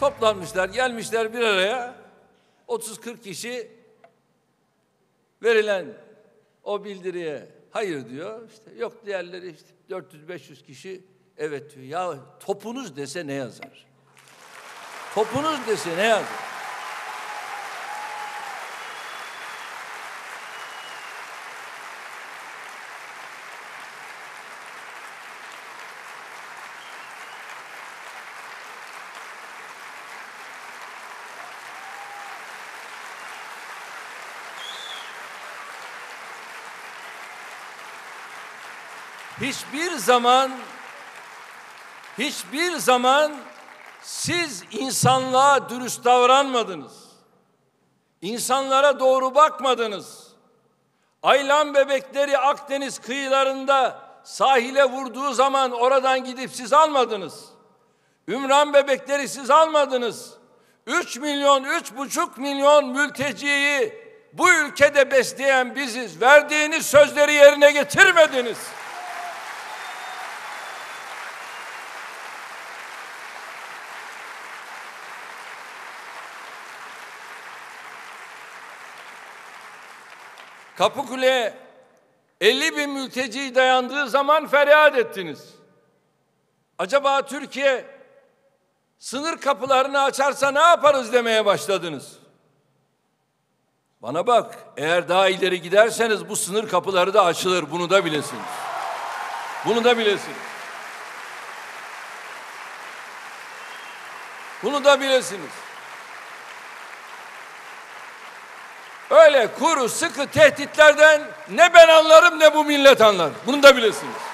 Toplanmışlar, gelmişler bir araya. 30-40 kişi verilen o bildiriye hayır diyor. İşte yok diğerleri, işte 400-500 kişi evet diyor. Ya topunuz dese ne yazar? Topunuz dese ne yazar? Hiçbir zaman siz insanlığa dürüst davranmadınız. İnsanlara doğru bakmadınız. Aylan bebekleri Akdeniz kıyılarında sahile vurduğu zaman oradan gidip siz almadınız. Ümran bebekleri siz almadınız. 3,5 milyon mülteciyi bu ülkede besleyen biziz. Verdiğiniz sözleri yerine getirmediniz. Kapıkule'ye 50.000 mülteci dayandığı zaman feryat ettiniz. Acaba Türkiye sınır kapılarını açarsa ne yaparız demeye başladınız. Bana bak, eğer daha ileri giderseniz bu sınır kapıları da açılır, bunu da bilesiniz. Bunu da bilesiniz. Bunu da bilesiniz. Öyle kuru sıkı tehditlerden ne ben anlarım ne bu millet anlar. Bunu da bilesiniz.